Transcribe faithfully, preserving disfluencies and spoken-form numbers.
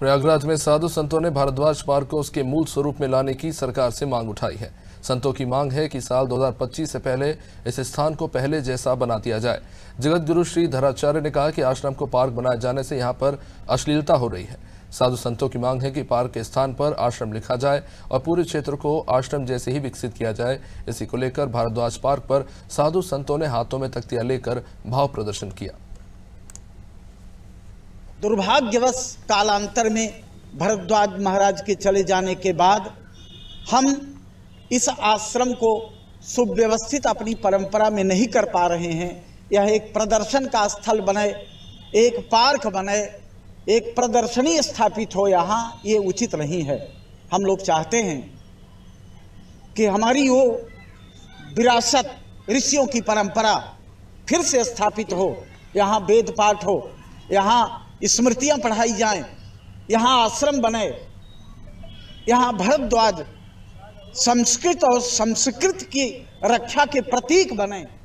प्रयागराज में साधु संतों ने भारद्वाज पार्क को उसके मूल स्वरूप में लाने की सरकार से मांग उठाई है। संतों की मांग है कि साल दो हज़ार पच्चीस से पहले इस स्थान को पहले जैसा बना दिया जाए। जगत गुरु श्री धराचार्य ने कहा कि आश्रम को पार्क बनाए जाने से यहां पर अश्लीलता हो रही है। साधु संतों की मांग है कि पार्क के स्थान पर आश्रम लिखा जाए और पूरे क्षेत्र को आश्रम जैसे ही विकसित किया जाए। इसी को लेकर भारद्वाज पार्क पर साधु संतों ने हाथों में तख्तियां लेकर भाव प्रदर्शन किया। दुर्भाग्यवश कालांतर में भारद्वाज महाराज के चले जाने के बाद हम इस आश्रम को सुव्यवस्थित अपनी परंपरा में नहीं कर पा रहे हैं। यह एक प्रदर्शन का स्थल बने, एक पार्क बने, एक प्रदर्शनी स्थापित हो यहाँ, ये उचित नहीं है। हम लोग चाहते हैं कि हमारी वो विरासत ऋषियों की परंपरा फिर से स्थापित हो, यहाँ वेद पाठ हो, यहाँ स्मृतियाँ पढ़ाई जाएं, यहाँ आश्रम बने, यहाँ भारद्वाज संस्कृत और संस्कृत की रक्षा के प्रतीक बने।